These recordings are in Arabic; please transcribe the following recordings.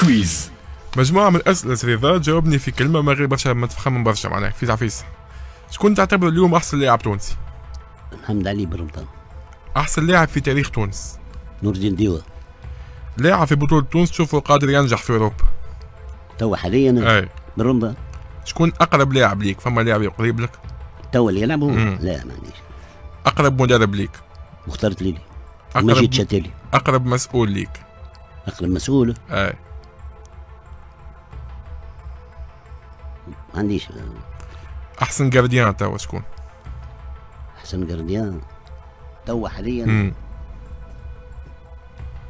كويز. مجموعة من الأسئلة سريضة جاوبني في كلمة من غير برشا ما تفخم برشا معناها في تعفيس. شكون تعتبر اليوم أحسن لاعب تونسي؟ محمد علي برمضان. أحسن لاعب في تاريخ تونس؟ نور الدين ديوة. لاعب في بطولة تونس تشوفه قادر ينجح في أوروبا؟ توا حاليا أي برمضان. شكون أقرب لاعب ليك؟ فما لاعب قريب لك؟ توا اللي يلعب هو؟ لا معنيش. أقرب مدرب ليك؟ مختار تليلي. مجيد شاتيلي. أقرب مسؤول ليك؟ أقرب مسؤول؟ أي. ما عنديش. أحسن جارديان توا شكون؟ أحسن جارديان توا حاليا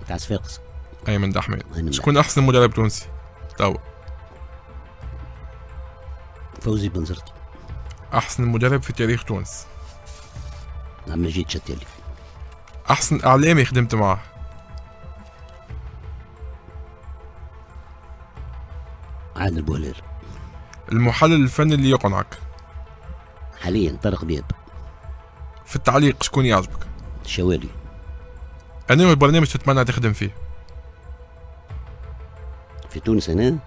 تاع سفاقص أيمن دحمان. شكون أحسن مدرب تونسي توا؟ فوزي بنزرتي. أحسن مدرب في تاريخ تونس؟ مجيد شاتيلي. أحسن إعلامي خدمت معاه؟ عادل بولير. المحلل الفني اللي يقنعك حاليا؟ طارق بيض. في التعليق شكون يعجبك؟ الشوالي. أنا والبرنامج تتمنى تخدم فيه في تونس أنا؟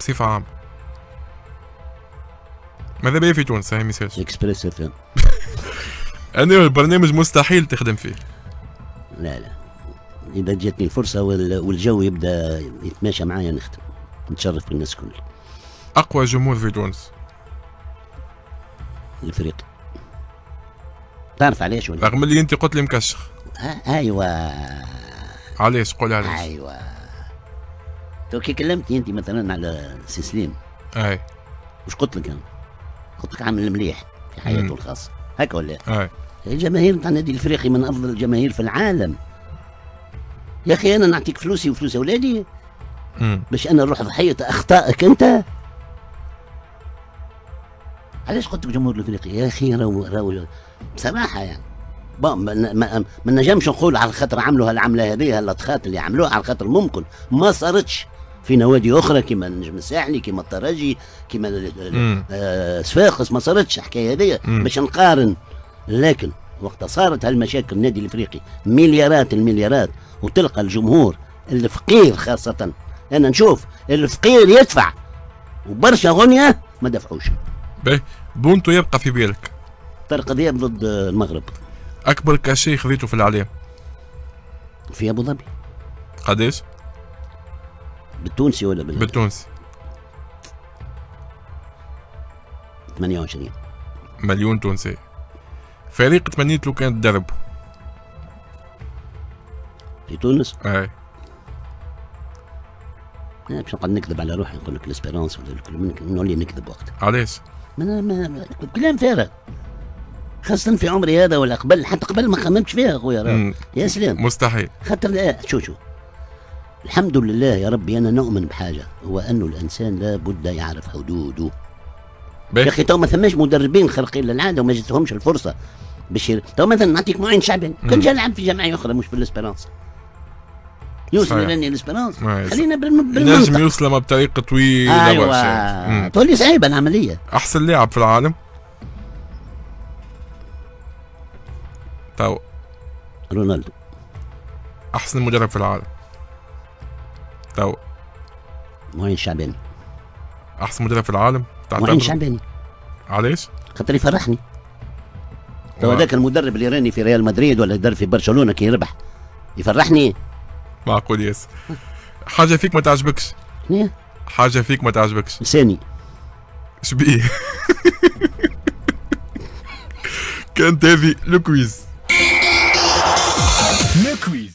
بصفة عامة ماذا بيا في تونس هاي ميساج؟ إكسبريس اف ام. أنا والبرنامج مستحيل تخدم فيه. لا لا إذا جاتني الفرصة والجو يبدأ يتماشى معايا نخدم. نتشرف بالناس كل. أقوى جمهور في تونس؟ الإفريقي. تعرف علاش ولا؟ رغم اللي أنت قلت لي مكشخ. أيوا. علاش؟ قول علاش. أيوا. تو كي كلمتني أنت مثلا على سي سليم. أي. واش قلت لك أنا؟ قلت لك عامل مليح في حياته الخاصة. هكا ولا؟ أي. الجماهير نتاع النادي الإفريقي من أفضل الجماهير في العالم. يا أخي أنا نعطيك فلوسي وفلوس أولادي. باش أنا نروح ضحية أخطائك أنت. علاش قلت لك جمهور الافريقي؟ يا اخي راهو بصراحه يعني ما نجمش نقول على خاطر عملوا هالعمله هذه هاللطخات اللي عملوها على خاطر ممكن ما صارتش في نوادي اخرى كيما النجم الساحلي كيما الترجي كيما صفاقس ما صارتش الحكايه هذه باش نقارن. لكن وقت صارت هالمشاكل النادي الافريقي مليارات المليارات وتلقى الجمهور الفقير خاصه انا نشوف الفقير يدفع وبرشا غنيه ما دفعوش. باهي بونتو يبقى في بالك؟ طارق دياب ضد المغرب. أكبر كاشي خذيته في الإعلام؟ في أبو ظبي. قداش؟ بالتونسي ولا بال؟ بالتونسي. 28 مليون تونسي. فريق تمنيت لو كان تدربه؟ في تونس؟ أي. أنا باش نقعد نكذب على روحي نقول لك لسبيرونس ولا نولي نكذب وقتها. علاش؟ ما كلام فارغ خاصة في عمري هذا ولا قبل حتى قبل ما خممتش فيها خويا يا سلام مستحيل خاطر لا شو الحمد لله يا ربي أنا نؤمن بحاجة هو أنه الإنسان لابد يعرف حدوده. يا أخي تو ما ثماش مدربين خارقين للعادة وما جاتهمش الفرصة باش تو مثلا نعطيك معين الشعباني كان جا يلعب في جمعية أخرى مش في الإسبيرونس يوصل لراني الإسبيرونس خلينا بالمنطق نجم يوصل بطريقة طويلة أيوة تولي صعيبة العملية. أحسن لاعب في العالم؟ توا رونالدو. أحسن مدرب في العالم؟ توا معين الشعباني. أحسن مدرب في العالم؟ معين الشعباني. علاش؟ خاطر يفرحني توا هذاك المدرب اللي راني في ريال مدريد ولا يدرب في برشلونة كي يربح يفرحني. معقول ياسر. حاجة فيك ما تعجبكش؟ شنو؟ حاجة فيك ما تعجبكش؟ لساني. شبيه؟ كانت هذه لو كويز.